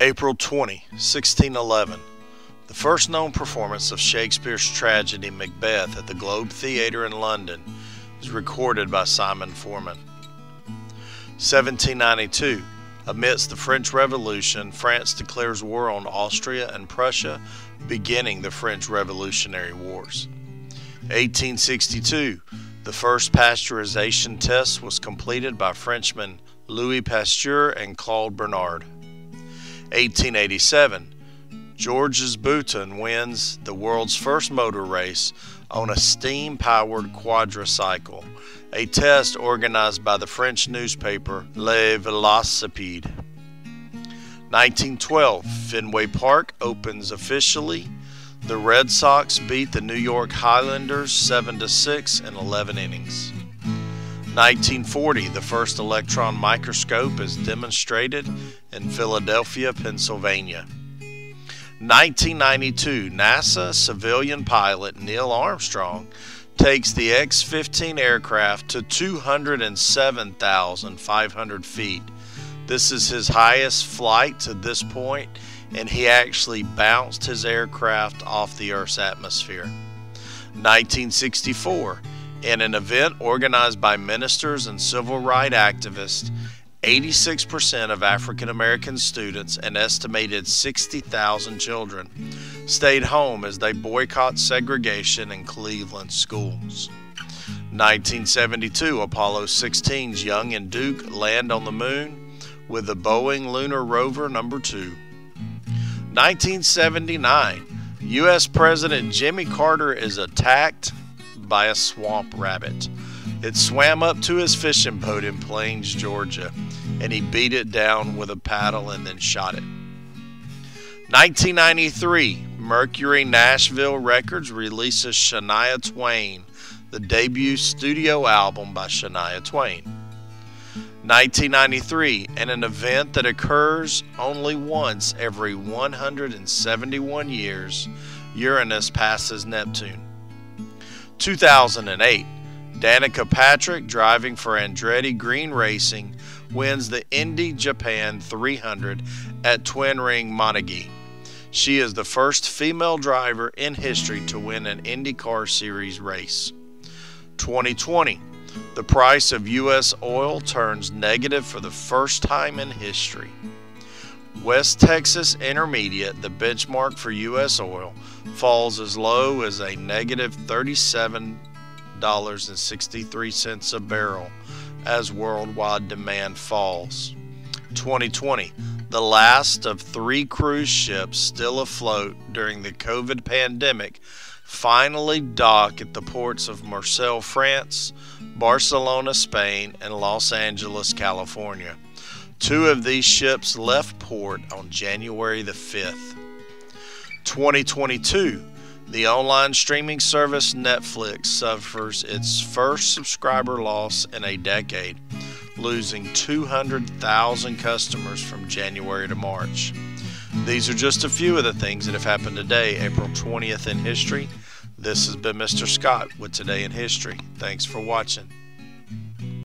April 20, 1611. The first known performance of Shakespeare's tragedy Macbeth at the Globe Theatre in London is recorded by Simon Foreman. 1792. Amidst the French Revolution, France declares war on Austria and Prussia, beginning the French Revolutionary Wars. 1862. The first pasteurization test was completed by Frenchmen Louis Pasteur and Claude Bernard. 1887. Georges Bouton wins the world's first motor race on a steam-powered quadricycle, a test organized by the French newspaper Le Vélocipède. 1912, Fenway Park opens officially. The Red Sox beat the New York Highlanders 7-6 in 11 innings. 1940, the first electron microscope is demonstrated in Philadelphia, Pennsylvania. 1992, NASA civilian pilot Neil Armstrong takes the X-15 aircraft to 207,500 feet. This is his highest flight to this point, and he actually bounced his aircraft off the Earth's atmosphere. 1964, in an event organized by ministers and civil rights activists, 86% of African American students, an estimated 60,000 children, stayed home as they boycott segregation in Cleveland schools. 1972, Apollo 16's Young and Duke land on the moon with the Boeing Lunar Rover number 2. 1979, U.S. President Jimmy Carter is attacked by a swamp rabbit. It swam up to his fishing boat in Plains, Georgia, and he beat it down with a paddle and then shot it. 1993, Mercury Nashville Records releases Shania Twain, the debut studio album by Shania Twain. 1993, in an event that occurs only once every 171 years, Uranus passes Neptune. 2008, Danica Patrick, driving for Andretti Green Racing, wins the Indy Japan 300 at Twin Ring Motegi. She is the first female driver in history to win an IndyCar Series race. 2020, the price of U.S. oil turns negative for the first time in history. West Texas Intermediate, the benchmark for U.S. oil, falls as low as a negative $37.63 a barrel as worldwide demand falls. 2020, the last of 3 cruise ships still afloat during the COVID pandemic finally dock at the ports of Marseille, France, Barcelona, Spain, and Los Angeles, California. 2 of these ships left port on January the 5th. 2022, the online streaming service Netflix suffers its first subscriber loss in a decade, losing 200,000 customers from January to March. These are just a few of the things that have happened today, April 20th in history. This has been Mr. Scott with Today in History. Thanks for watching.